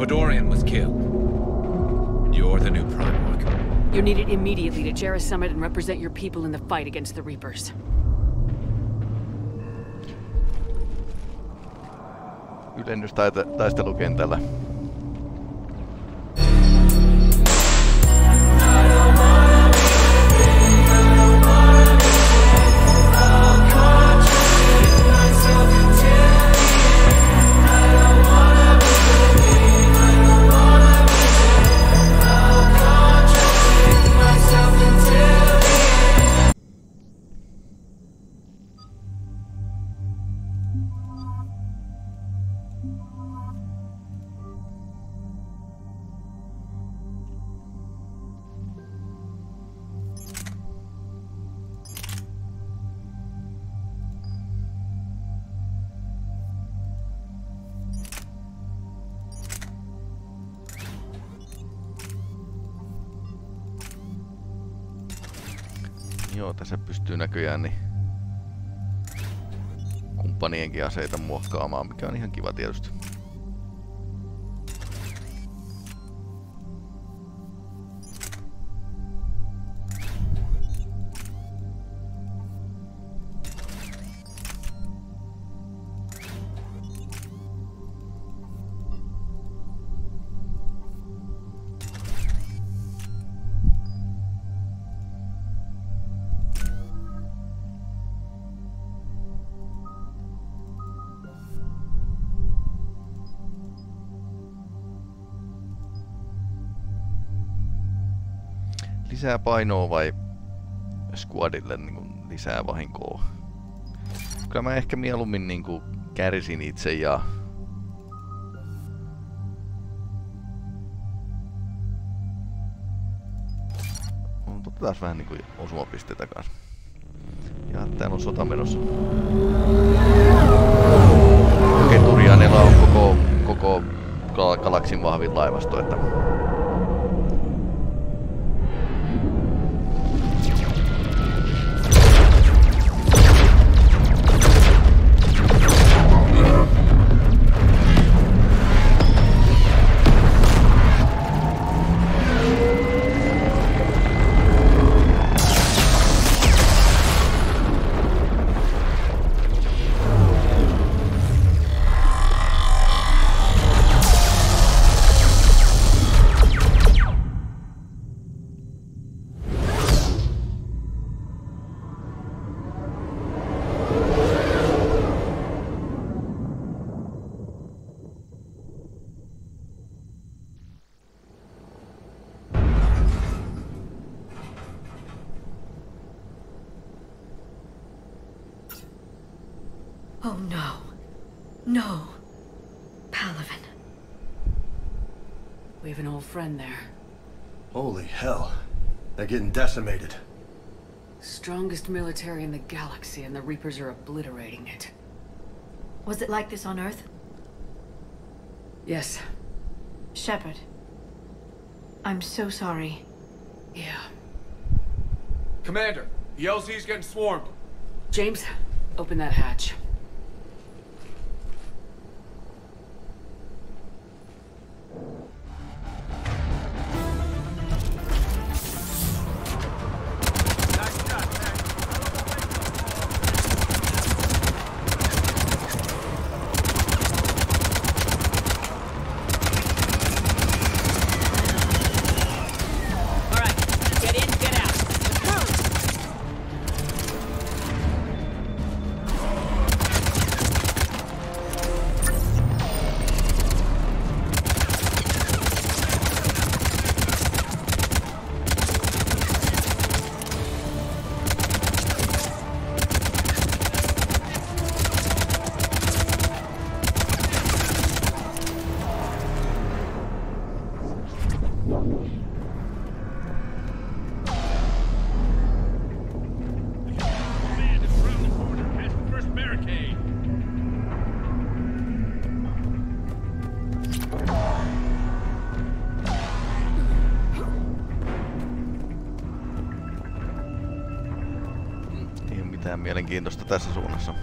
Fedorian was killed. You're the new Primarch. You're needed immediately to Jarrah's Summit and represent your people in the fight against the Reapers. Ylennystaistelukentällä. Joo, tässä pystyy näköjään niin kumppanienkin aseita muokkaamaan, mikä on ihan kiva tietysti. Lisää painoa vai squadille niin lisää vahinkoa? Kyllä mä ehkä mieluummin niin kuin kärsin itse ja on totta taas vähän niinku osumapisteitä kanssa. Ja täällä on sota menossa. Okei, Turianilla on koko galaksin vahvin laivasto, että Palaven. We have an old friend there. Holy hell. They're getting decimated. Strongest military in the galaxy, and the Reapers are obliterating it. Was it like this on Earth? Yes. Shepard. I'm so sorry. Yeah. Commander, the LZ's getting swarmed. James, open that hatch. Mielenkiintoista tässä suunnassa.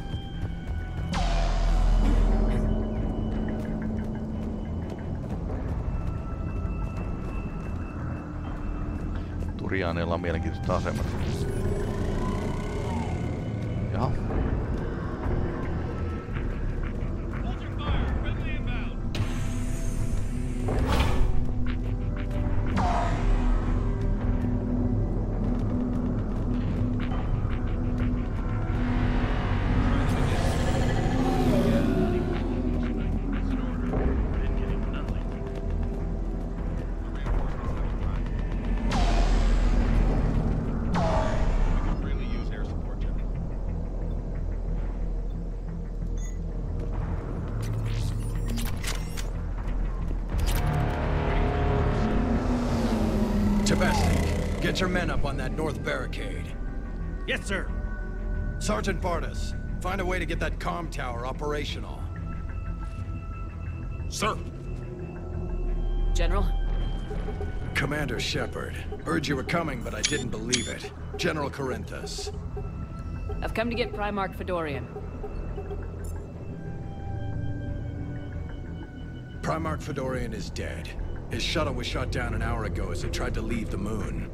Turianeilla on mielenkiintoiset asemat. Jaha. Get your men up on that north barricade. Yes, sir. Sergeant Bardas, find a way to get that comm tower operational. Sir. General? Commander Shepard, heard you were coming, but I didn't believe it. General Corinthus. I've come to get Primarch Fedorian. Primarch Fedorian is dead. His shuttle was shot down an hour ago as it tried to leave the moon.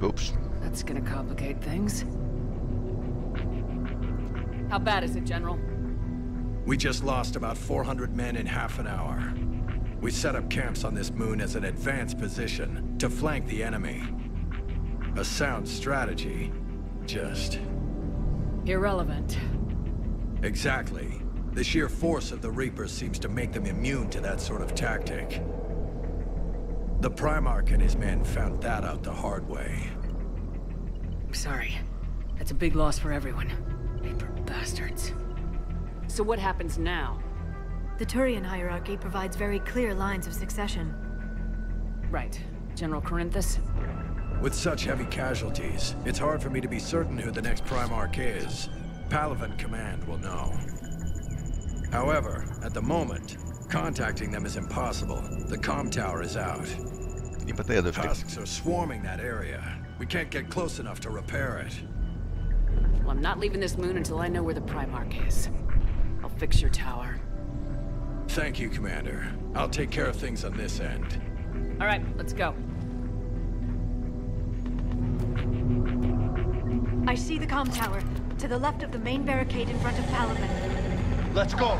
Oops. That's gonna complicate things. How bad is it, General? We just lost about 400 men in half an hour. We set up camps on this moon as an advanced position to flank the enemy. A sound strategy, just... irrelevant. Exactly. The sheer force of the Reapers seems to make them immune to that sort of tactic. The Primarch and his men found that out the hard way. I'm sorry. That's a big loss for everyone. Paper bastards. So what happens now? The Turian hierarchy provides very clear lines of succession. Right. General Corinthus? With such heavy casualties, it's hard for me to be certain who the next Primarch is. Palaven Command will know. However, at the moment, contacting them is impossible. The comm tower is out. The Tusks are swarming that area. We can't get close enough to repair it. Well, I'm not leaving this moon until I know where the Primarch is. I'll fix your tower. Thank you, Commander. I'll take care of things on this end. All right, let's go. I see the comm tower, to the left of the main barricade in front of Palaven. Let's go!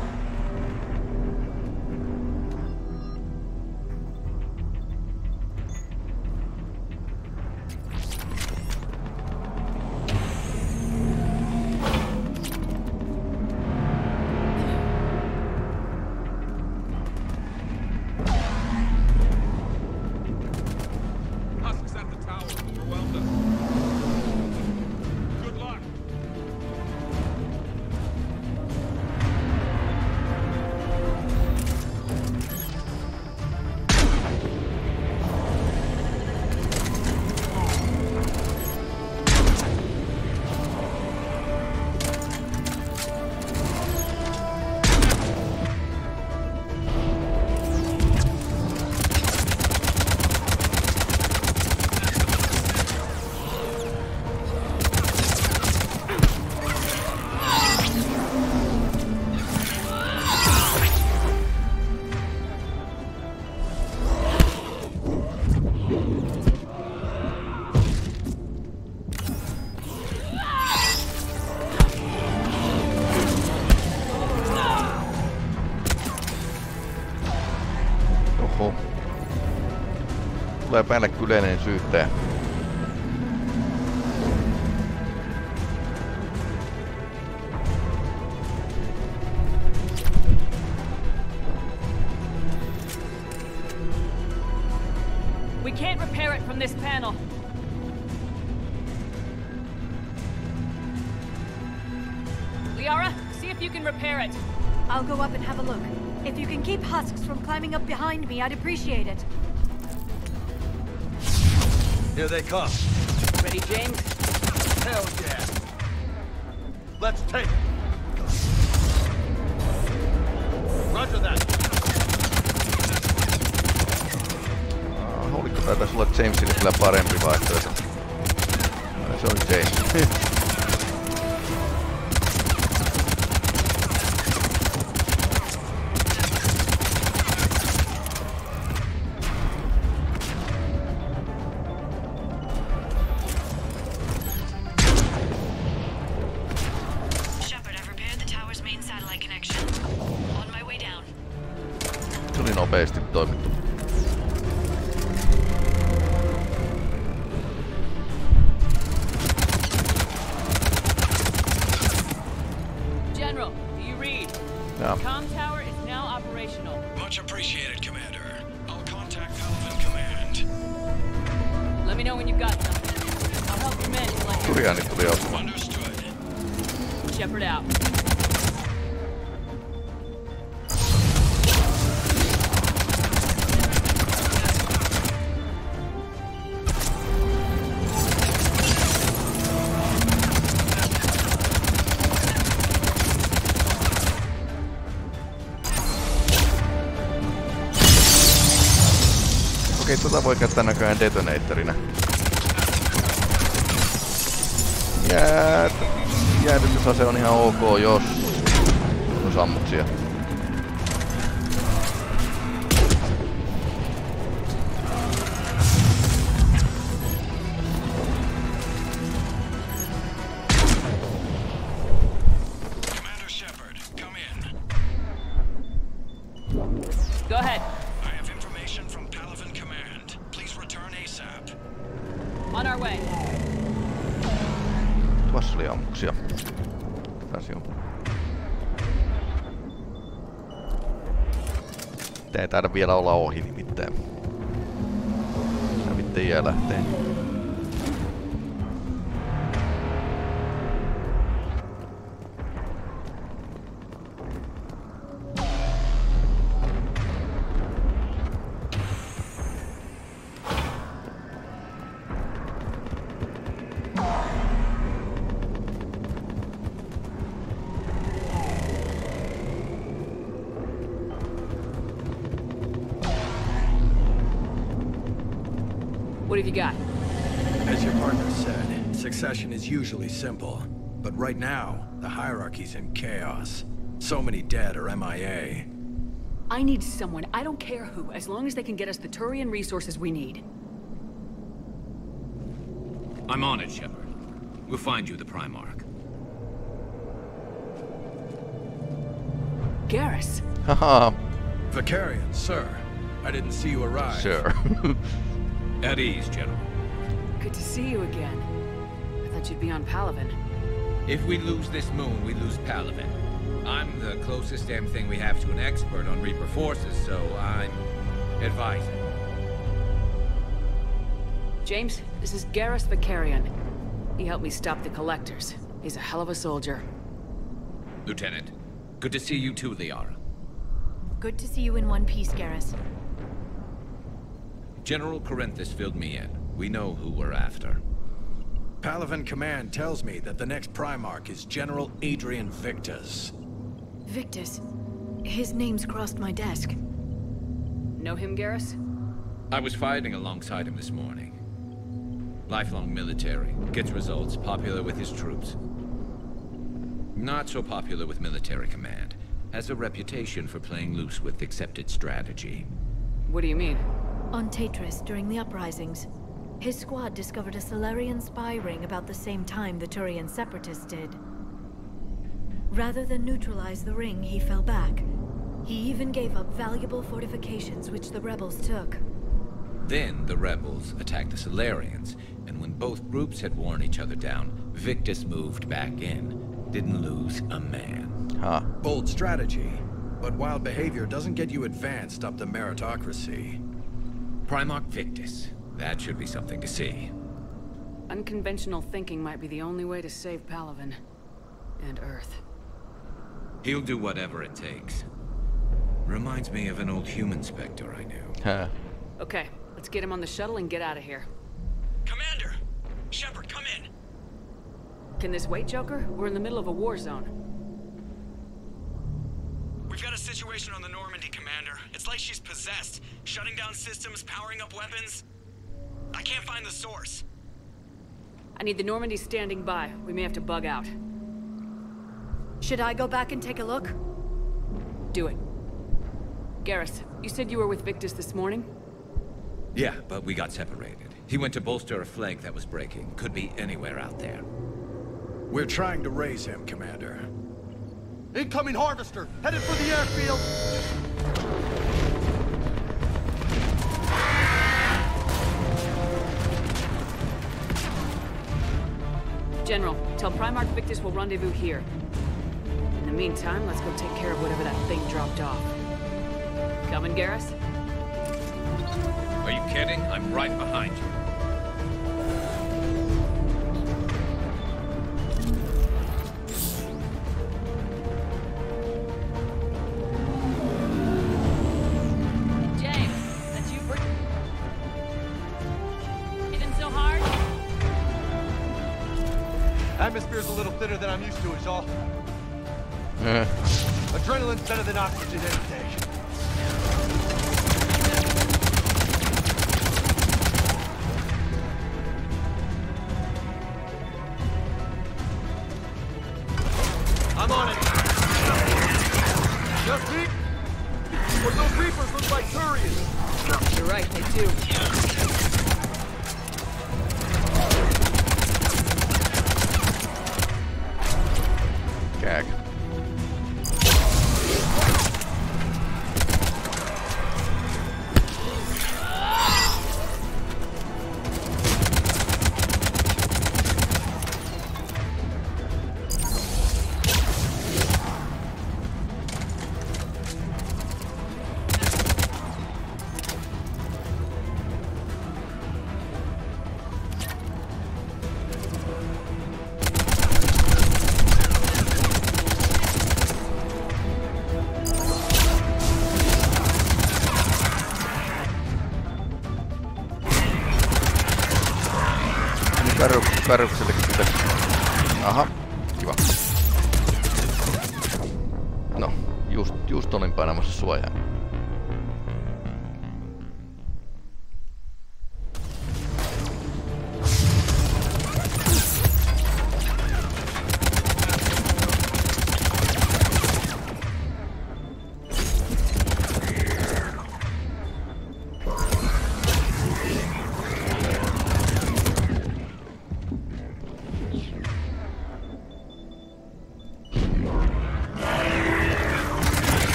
Tulee päälle kyleinen syyttäjä. We can't repair it from this panel. Liara, see if you can repair it. I'll go up and have a look. If you can keep husks from climbing up behind me, I'd appreciate it. Here they come. Ready, James? Hell yeah! Let's take it! Roger that! Oliko tää taisi olla Jamesille kyllä parempi vaihtoehto? Se on James. nopeasti toimittu. General, do you read? Yeah. Com tower is now operational. Much appreciated, Commander. I'll contact Palaven Command. Let me know when you've got something. I'll help you men collect. Turiani tuli apuun. Understood. Shepard out. Okei, tota voi käyttää näköjään detonatorina. Jäädytysase on ihan ok, jos on sammutsia. Tää ei taida vielä olla ohi nimittäin. Hävittäjiä lähtee. What have you got? As your partner said, succession is usually simple. But right now, the hierarchy's in chaos. So many dead are MIA. I need someone, I don't care who, as long as they can get us the Turian resources we need. I'm on it, Shepard. We'll find you the Primarch. Garrus. Haha. Vakarian, sir. I didn't see you arrive. Sure. At ease, General. Good to see you again. I thought you'd be on Palaven. If we lose this moon, we lose Palaven. I'm the closest damn thing we have to an expert on Reaper forces, so I'm advising. James, this is Garrus Vakarian. He helped me stop the Collectors. He's a hell of a soldier. Lieutenant, good to see you too, Liara. Good to see you in one piece, Garrus. General Corinthus filled me in. We know who we're after. Palaven Command tells me that the next Primarch is General Adrian Victus. Victus? His name's crossed my desk. Know him, Garrus? I was fighting alongside him this morning. Lifelong military. Gets results. Popular with his troops. Not so popular with military command. Has a reputation for playing loose with accepted strategy. What do you mean? On Tatris, during the uprisings, his squad discovered a Salarian spy ring about the same time the Turian separatists did. Rather than neutralize the ring, he fell back. He even gave up valuable fortifications which the rebels took. Then the rebels attacked the Salarians, and when both groups had worn each other down, Victus moved back in. Didn't lose a man. Huh. Bold strategy, but wild behavior doesn't get you advanced up the meritocracy. Primarch Victus. That should be something to see. Unconventional thinking might be the only way to save Palaven. And Earth. He'll do whatever it takes. Reminds me of an old human Spectre I knew. Huh. Okay, let's get him on the shuttle and get out of here. Commander! Shepard, come in! Can this wait, Joker? We're in the middle of a war zone. We've got a situation on the Normandy, Commander. It's like she's possessed. Shutting down systems, powering up weapons. I can't find the source. I need the Normandy standing by. We may have to bug out. Should I go back and take a look? Do it. Garrus, you said you were with Victus this morning? Yeah, but we got separated. He went to bolster a flank that was breaking. Could be anywhere out there. We're trying to raise him, Commander. Incoming Harvester! Headed for the airfield! General, tell Primarch Victus we'll rendezvous here. In the meantime, let's go take care of whatever that thing dropped off. Coming, Garrus? Are you kidding? I'm right behind you. Thinner than I'm used to is all. Adrenaline's better than oxygen any day. I'm on it. Just peep. Well, those Reapers look like Turian. You're right, they do. Cerberusille sitten. Aha, kiva. No, just olin painamassa suojaa.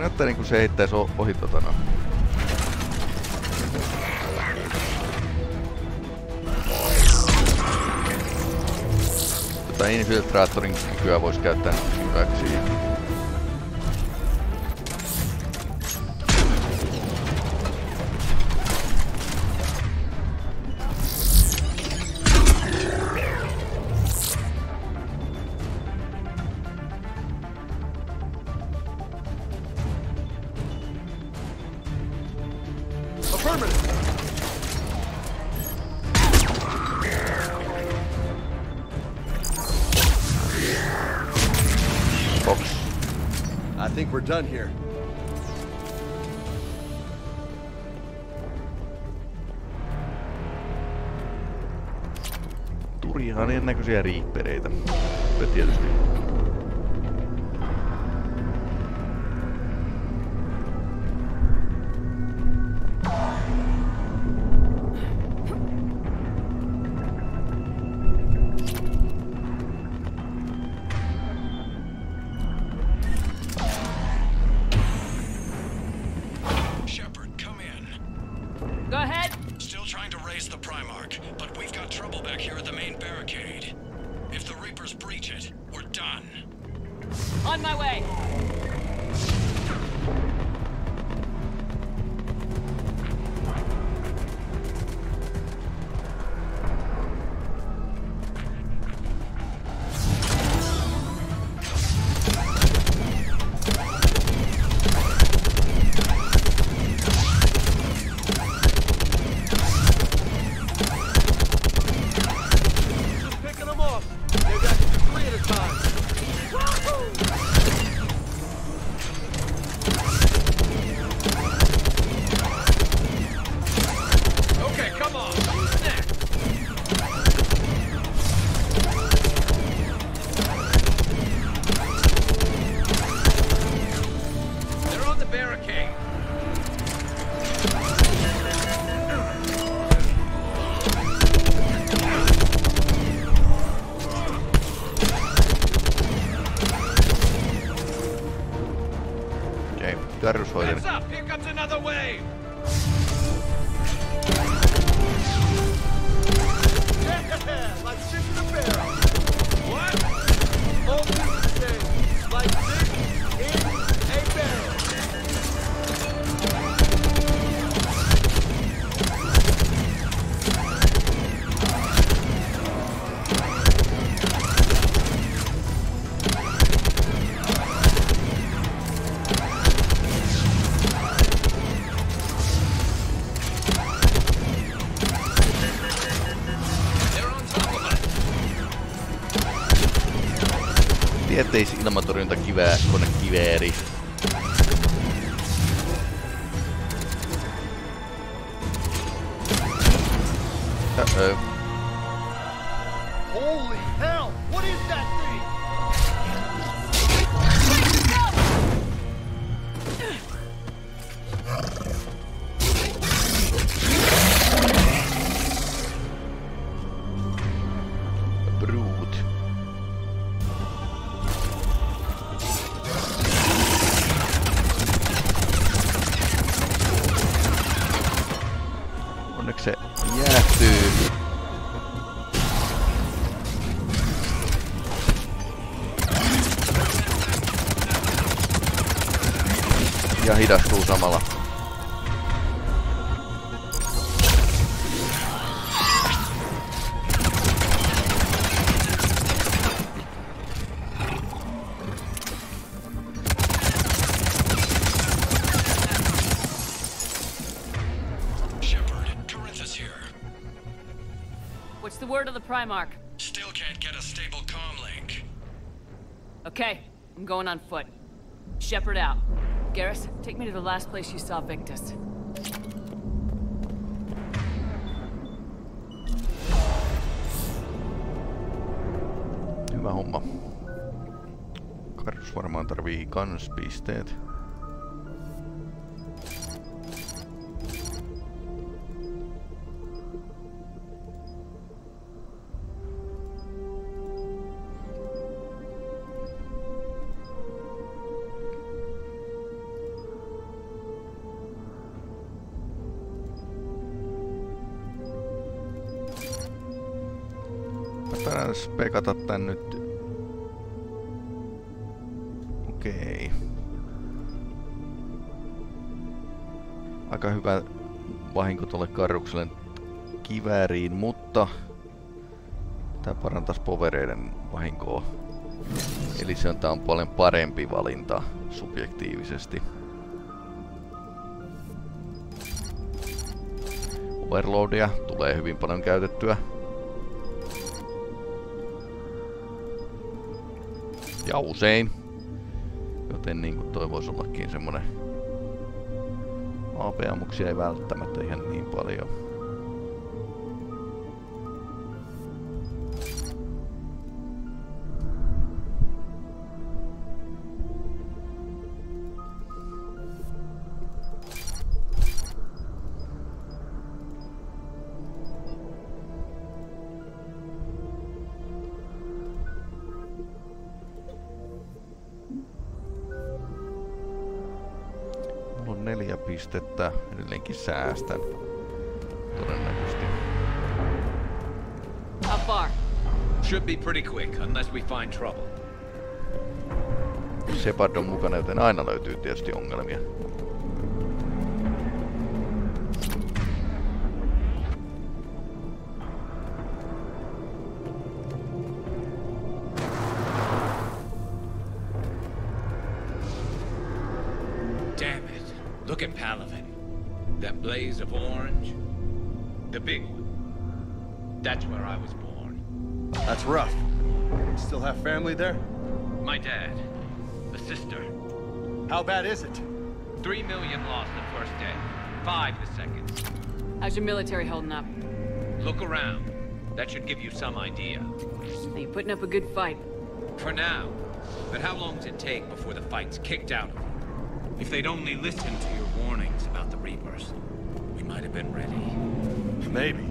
Näyttää niinku se heittäis ohi tota noin. Tota infiltraattorin kykyä vois käyttää hyväksi. We're done here. Turihan ennäköisiä riippereitä. Tietysti. On my way! Garrus Vakarian. Here comes another wave. Yeah, like shit in a barrel. What? Open stage. Like this in a barrel. Ettei ilmatorjunta kivää konekiveeri. Holy hell! What is that thing? Hidastuu samalla. Shepard, Corinthus is here. What's the word of the Primarch? Still can't get a stable comm link. Okay, I'm going on foot. Shepard out. Garrus, take me to the last place you saw Victus. Hyvä homma. Garrus varmaan tarvii kans pisteet. Pekata tän nyt. Okei. Aika hyvä vahinko tuolle Garrukselle kivääriin, mutta tää parantaisi povereiden vahinkoa. Eli se on, tää on paljon parempi valinta subjektiivisesti. Overloadia tulee hyvin paljon käytettyä. Ja usein. Joten niinku toivois ollakin semmonen... AP-ammuksia ei välttämättä ihan niin paljon. Pistettä edelleenkin säästän. Todennäköisesti. How far? Should be pretty quick unless we find trouble. Shepard on mukana, joten aina löytyy tietysti ongelmia. Look at Palaven. That blaze of orange. The big one. That's where I was born. That's rough. Still have family there? My dad. A sister. How bad is it? 3 million lost the first day. 5 the second. How's your military holding up? Look around. That should give you some idea. Are you putting up a good fight? For now. But how long does it take before the fight's kicked out of you? If they'd only listened to your warnings about the Reapers, we might have been ready. Maybe.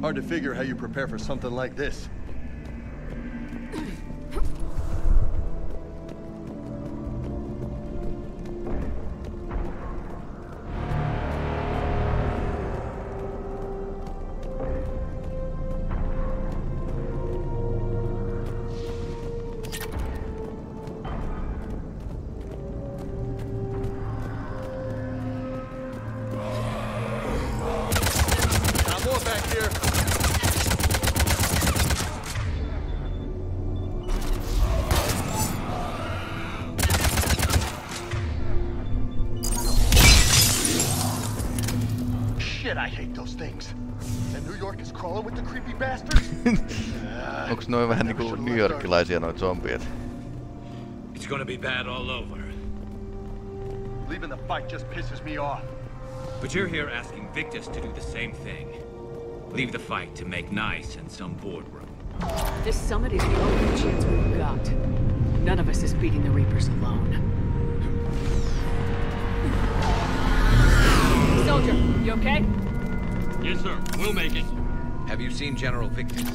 Hard to figure how you prepare for something like this. Shit, I hate those things. And New York is crawling with the creepy bastards. Onks noin vähän niinku newyorkilaisia noin zombiet? It's gonna be bad all over. Leaving the fight just pisses me off. But you're here asking Victus to do the same thing. Leave the fight to make nice in some boardroom. This summit is the only chance we've got. None of us is beating the Reapers alone. Soldier, you okay? Yes, sir. We'll make it. Have you seen General Victus?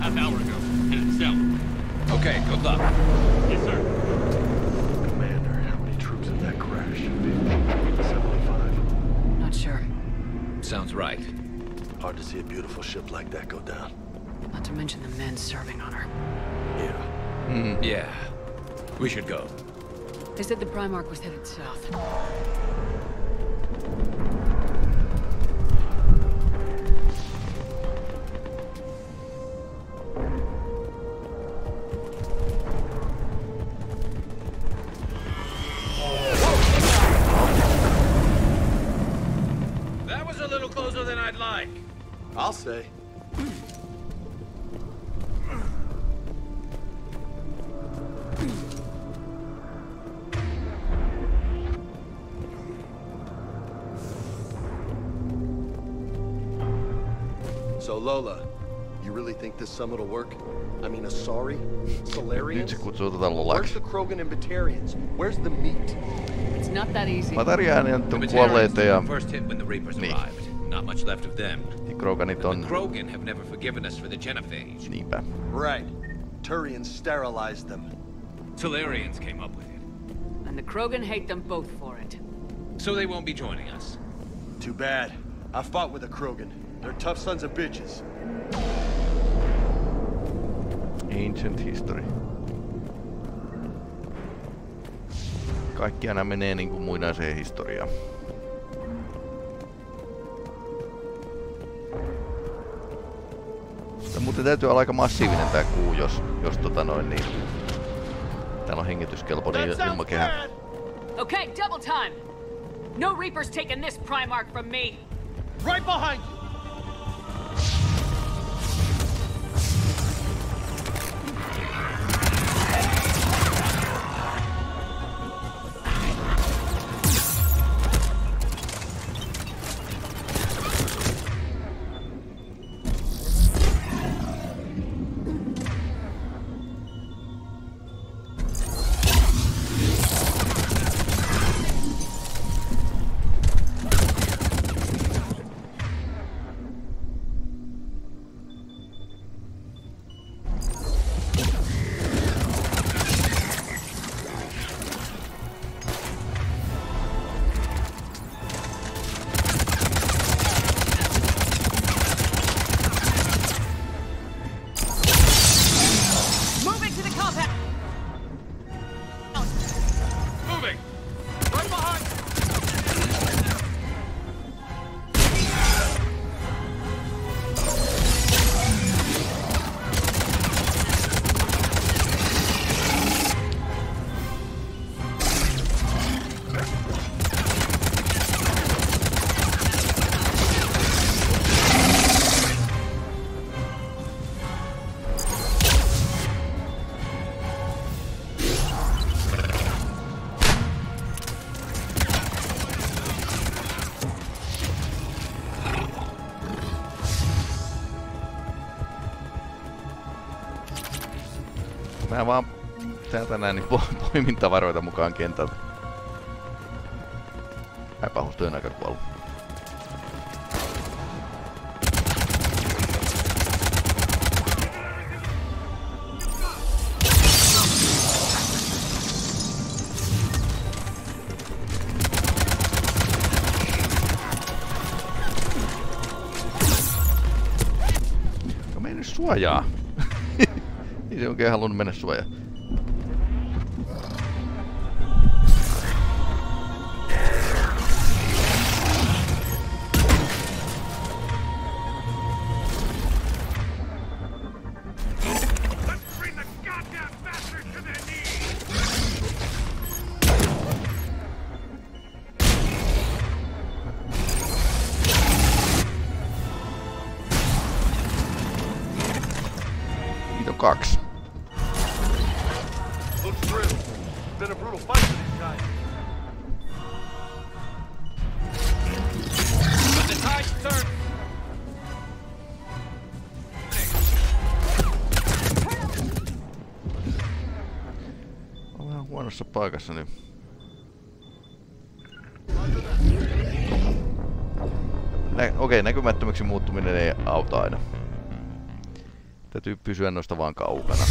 Half hour ago. In himself. Okay, good luck. Yes, sir. Commander, how many troops in that crash? 75. Not sure. Sounds right. Hard to see a beautiful ship like that go down. Not to mention the men serving on her. Yeah. Mm, yeah. We should go. They said the Primarch was headed south. Whoa. That was a little closer than I'd like. I'll say. So Lola, you really think this summit will work? I mean, Asari, Salarian, where's the Krogan and Batarians? Where's the meat? It's not that easy. Batarianit on kuolleita ja first hit when the Reapers arrived. Not much left of them. The Krogan have never forgiven us for the genophage. Niinpä. Right. Turians sterilized them. Salarians came up with it. And the Krogan hate them both for it. So they won't be joining us. Too bad. I fought with a Krogan. They're tough sons of bitches. Ancient history. Kaikki aina menee niinku muinaiseen historiaan. Muuten täytyy olla aika massiivinen tää kuu, jos tota noin niin. Täällä on hengityskelpoinen ilmakehä. Okay, double time. No Reapers taking this Primarch from me. Right behind you. Mä vaan täältä näin niin poimin tavaroita mukaan kentältä. Mä pahustuin aika kuollut. Mä menen suojaa. Ei oikein halunnut mennä suojaan. 2. Looks through. It's been a brutal fight for these guys. But the tide's turned. Ollaan huonossa paikassa nyt. Okei, näkymättömäksi muuttuminen ei auta aina. Täytyy pysyä noista vaan kaukana.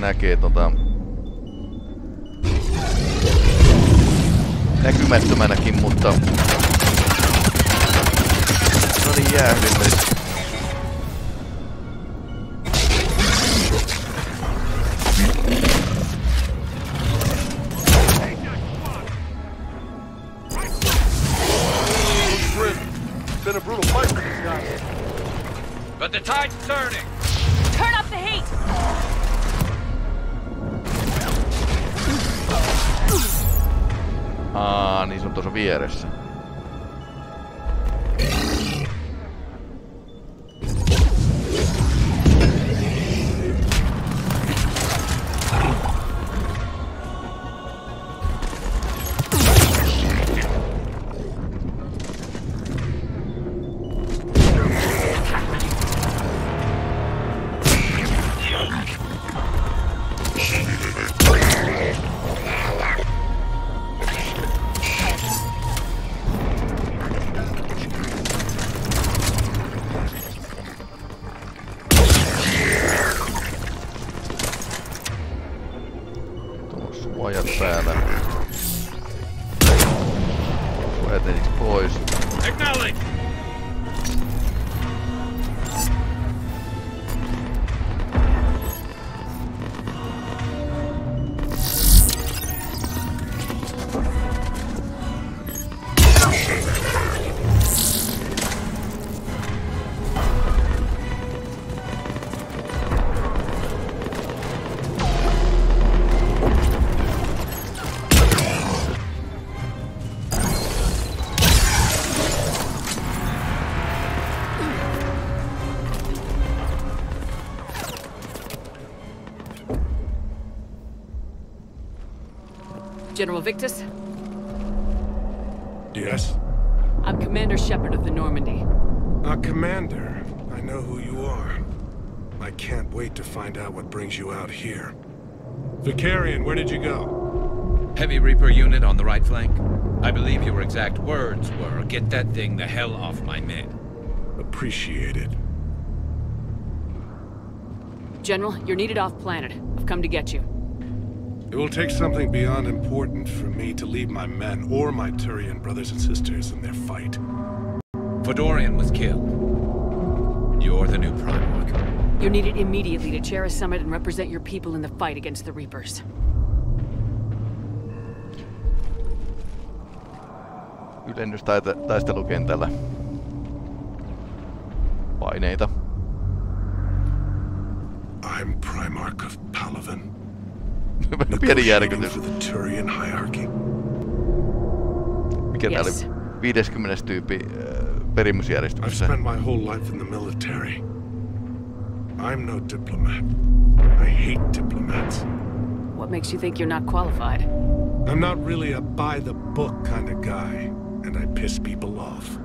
Näkee näkymättömänäkin, mutta no niin, jäähdymme. General Victus? Yes? I'm Commander Shepard of the Normandy. Commander, I know who you are. I can't wait to find out what brings you out here. Vakarian, where did you go? Heavy Reaper unit on the right flank. I believe your exact words were, "Get that thing the hell off my men." Appreciated. General, you're needed off planet. I've come to get you. It will take something beyond important for me to leave my men or my Turian brothers and sisters in their fight. Fedorian was killed. You're the new Primarch. You're needed immediately to chair a summit and represent your people in the fight against the Reapers. Ylennys taistelukentällä. Paineita. I'm Primarch of Palaven. Negotiating for the Turian hierarchy. Yes. 50. Tyyppi perimysjärjestyksessä. I've spent my whole life in the military. I'm no diplomat. I hate diplomats. What makes you think you're not qualified? I'm not really a by-the-book kind of guy, and I piss people off.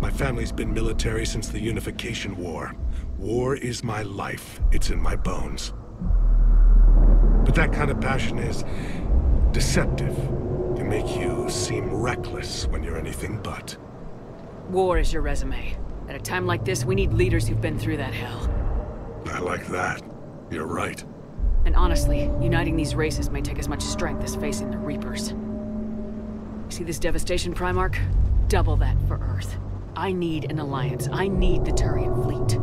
My family's been military since the Unification War. War is my life. It's in my bones. But that kind of passion is deceptive. It can make you seem reckless when you're anything but. War is your resume. At a time like this, we need leaders who've been through that hell. I like that. You're right. And honestly, uniting these races may take as much strength as facing the Reapers. See this devastation, Primarch? Double that for Earth. I need an alliance. I need the Turian fleet.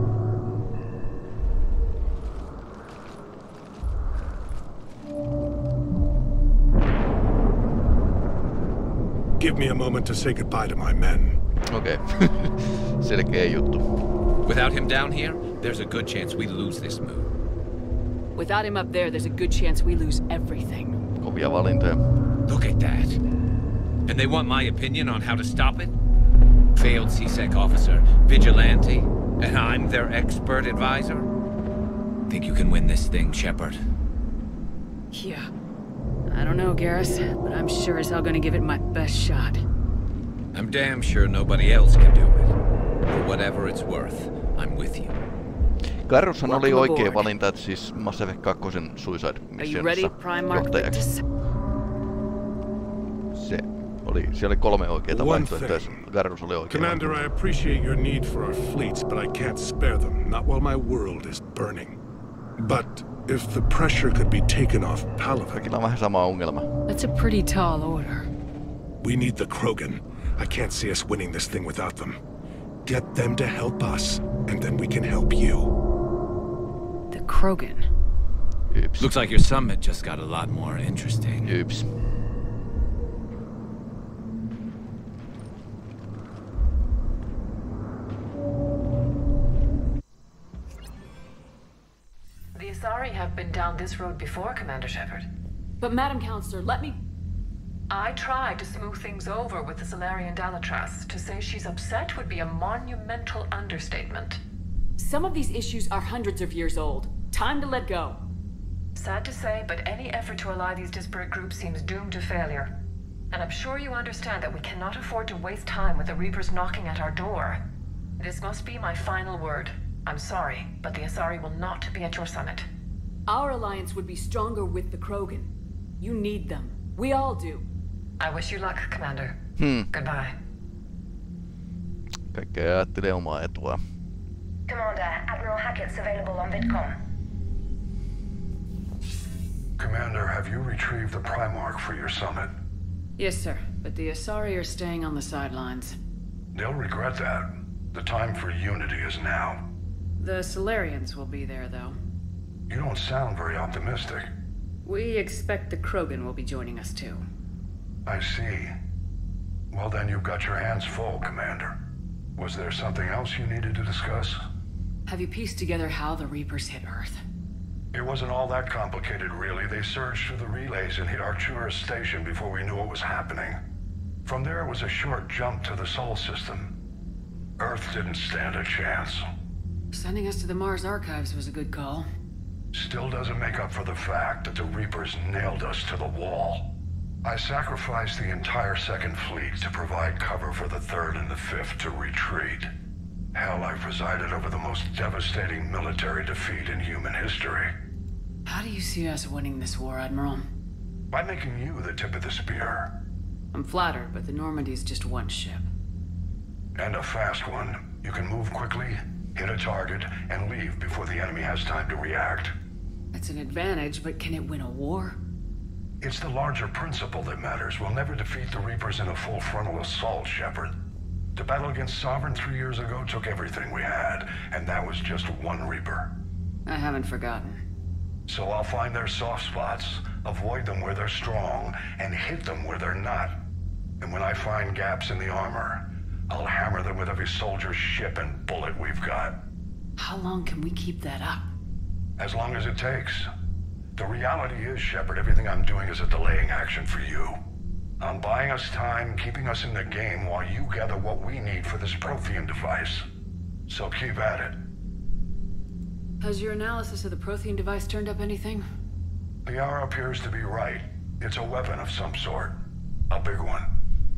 Give me a moment to say goodbye to my men. Okay. Without him down here, there's a good chance we lose this move. Without him up there, there's a good chance we lose everything. Look at that. And they want my opinion on how to stop it? Failed CSEC officer, vigilante, and I'm their expert advisor? Think you can win this thing, Shepard? Yeah. I don't know, Garrus, but I'm sure as hell gonna give it my best shot. I'm damn sure nobody else can do it. For whatever it's worth, I'm with you. Garrushan oli oikea valinta, että siis Mass Effect 2:n Suicide Missionissa johtajaksi. Siellä oli kolme oikeeta vaihtoehtoa, Garrus oli oikea. Commander, I appreciate your need for our fleets, but I can't spare them. Not while my world is burning. But if the pressure could be taken off Palaven... on vähän sama ongelma. That's a pretty tall order. We need the Krogan. I can't see us winning this thing without them. Get them to help us, and then we can help you. The Krogan. Oops. Looks like your summit just got a lot more interesting. Oops. The Asari have been down this road before, Commander Shepard. But Madam Counselor, let me... I tried to smooth things over with the Salarian Dalatrass. To say she's upset would be a monumental understatement. Some of these issues are hundreds of years old. Time to let go. Sad to say, but any effort to ally these disparate groups seems doomed to failure. And I'm sure you understand that we cannot afford to waste time with the Reapers knocking at our door. This must be my final word. I'm sorry, but the Asari will not be at your summit. Our alliance would be stronger with the Krogan. You need them. We all do. I wish you luck, Commander. Goodbye. Kaikkea ajattelee omaa etua. Commander, Admiral Hackett's available on VidCom. Commander, have you retrieved the Primarch for your summit? Yes, sir. But the Asari are staying on the sidelines. They'll regret that. The time for unity is now. The Salarians will be there, though. You don't sound very optimistic. We expect the Krogan will be joining us, too. I see. Well then, you've got your hands full, Commander. Was there something else you needed to discuss? Have you pieced together how the Reapers hit Earth? It wasn't all that complicated, really. They surged through the relays and hit Arcturus Station before we knew what was happening. From there, it was a short jump to the Sol System. Earth didn't stand a chance. Sending us to the Mars Archives was a good call. Still doesn't make up for the fact that the Reapers nailed us to the wall. I sacrificed the entire second fleet to provide cover for the third and the fifth to retreat. Hell, I presided over the most devastating military defeat in human history. How do you see us winning this war, Admiral? By making you the tip of the spear. I'm flattered, but the Normandy is just one ship. And a fast one. You can move quickly, hit a target, and leave before the enemy has time to react. That's an advantage, but can it win a war? It's the larger principle that matters. We'll never defeat the Reapers in a full frontal assault, Shepard. The battle against Sovereign 3 years ago took everything we had, and that was just one Reaper. I haven't forgotten. So I'll find their soft spots, avoid them where they're strong, and hit them where they're not. And when I find gaps in the armor, I'll hammer them with every soldier, ship, and bullet we've got. How long can we keep that up? As long as it takes. The reality is, Shepard, everything I'm doing is a delaying action for you. I'm buying us time, keeping us in the game while you gather what we need for this Prothean device. So keep at it. Has your analysis of the Prothean device turned up anything? Liara appears to be right. It's a weapon of some sort. A big one.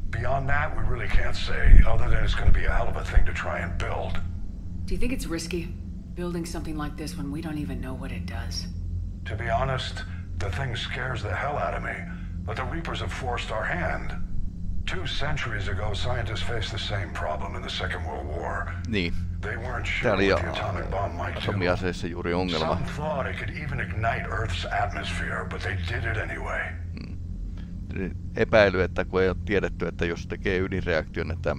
Beyond that, we really can't say, other than it's going to be a hell of a thing to try and build. Do you think it's risky, building something like this when we don't even know what it does? To be honest, the thing scares the hell out of me, but the Reapers have forced our hand. 2 centuries ago, scientists faced the same problem in the Second World War. Niin. They weren't sure what the atomic bomb might do. Juuri ongelma. Some thought it could even ignite Earth's atmosphere, but they did it anyway. Epäily, että kun ei ole tiedetty, että jos tekee ydinreaktion, että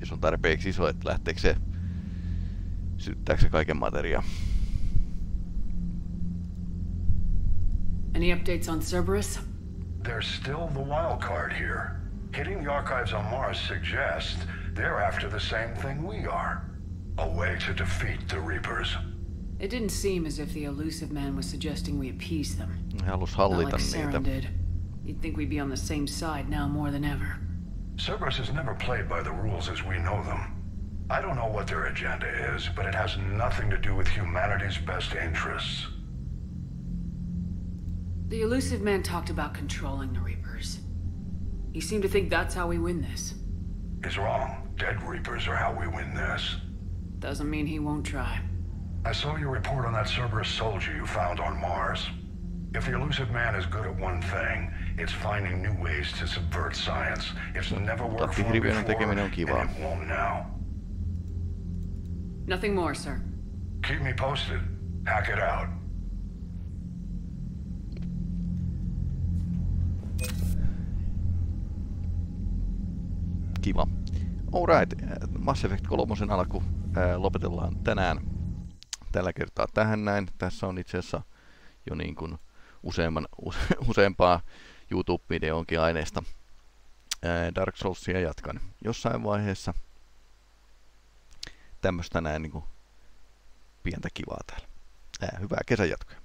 jos on tarpeeksi iso, että lähteekö se, sytyttääkö se kaiken materiaa. Any updates on Cerberus? There's still the wild card here. Hitting the archives on Mars suggests they're after the same thing we are. A way to defeat the Reapers. It didn't seem as if the Elusive Man was suggesting we appease them. Halus hallita like Saren did. You'd think we'd be on the same side now more than ever. Cerberus has never played by the rules as we know them. I don't know what their agenda is, but it has nothing to do with humanity's best interests. The Elusive Man talked about controlling the Reapers. He seemed to think that's how we win this. He's wrong. Dead Reapers are how we win this. Doesn't mean he won't try. I saw your report on that Cerberus soldier you found on Mars. If the Elusive Man is good at one thing, it's finding new ways to subvert science. It's never worked for him before, and it won't now. Nothing more, sir. Keep me posted. Hack it out. Kiva. Alright, Mass Effect 3 alku lopetellaan tänään. Tällä kertaa tähän näin. Tässä on itse asiassa jo niin kuin useampaa YouTube-videonkin aineesta. Dark Soulsia jatkan jossain vaiheessa. Tämmöstä näin niin kuin pientä kivaa täällä. Hyvää kesän jatkoa.